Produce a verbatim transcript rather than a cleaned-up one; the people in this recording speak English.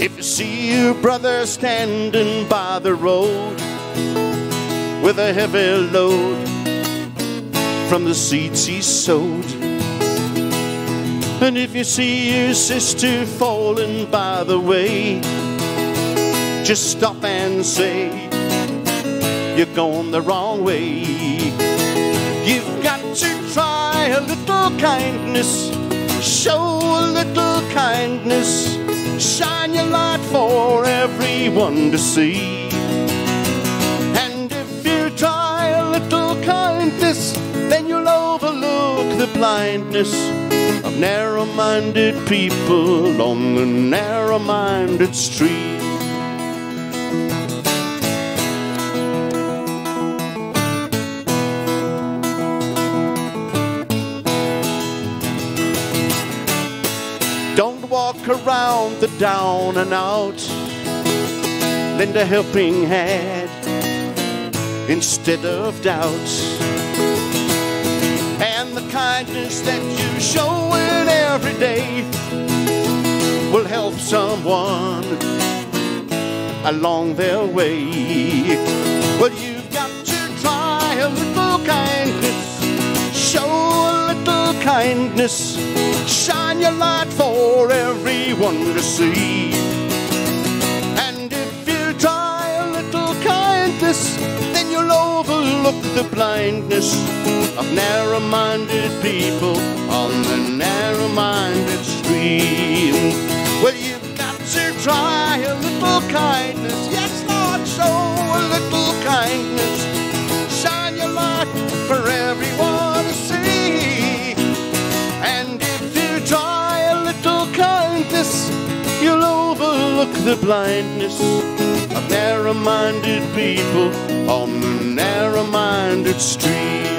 If you see your brother standing by the road with a heavy load from the seeds he sowed, and if you see your sister falling by the way, just stop and say, you're going the wrong way. You've got to try a little kindness, show a little kindness, shine your light for everyone to see. And if you try a little kindness, then you'll overlook the blindness of narrow-minded people on the narrow-minded street. Don't walk around the down and out, lend a helping hand instead of doubt. And the kindness that you show in every day will help someone along their way. Well, you've got to try a little kindness, show a little kindness, shine your light for everyone to see. And if you try a little kindness, then you'll overlook the blindness of narrow-minded people on the narrow-minded street. Well, you've got to try a little kindness, yes, Lord, show a little kindness, shine your light for everyone to see. And you'll overlook the blindness of narrow-minded people on the narrow-minded street.